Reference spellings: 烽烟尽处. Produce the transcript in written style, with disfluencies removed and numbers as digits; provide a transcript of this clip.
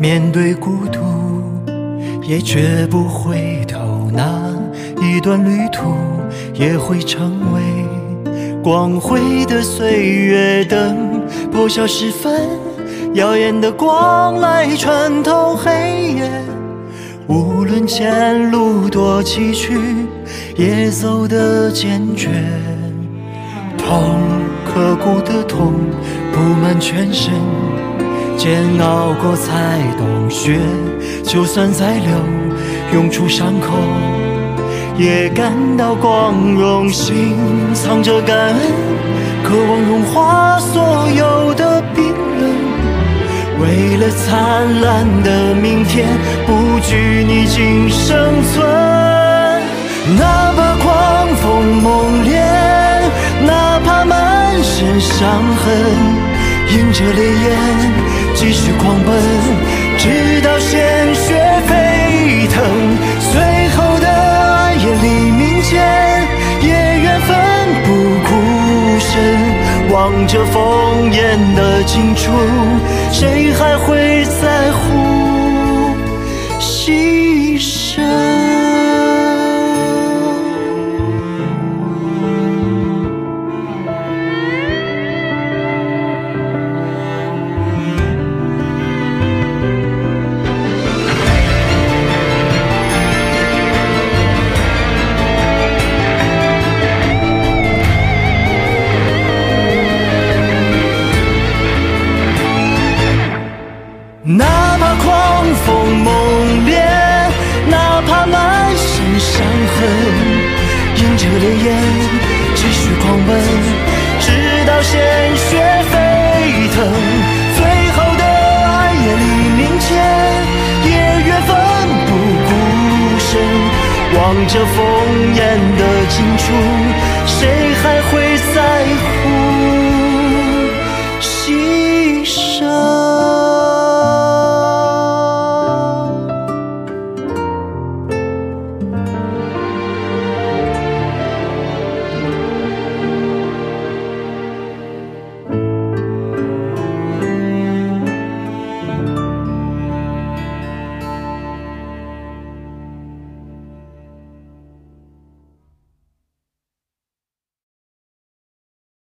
面对孤独也绝不回头，那一段旅途也会成为光辉的岁月灯。破晓时分，耀眼的光来穿透黑夜，无论前路多崎岖，也走得坚决。痛，刻骨的痛布满全身，煎熬过才懂，血就算再流，涌出伤口也感到光荣。心藏着感恩，渴望融化所有的冰冷，为了灿烂的明天，不惧逆境生存。哪怕狂风猛烈，哪怕满身伤痕，迎着烈焰继续狂奔，直到鲜血沸腾。最后的暗夜黎明前，也愿奋不顾身，望着烽烟的尽处，谁还会在乎牺牲？望着烽烟的尽处，谁还会？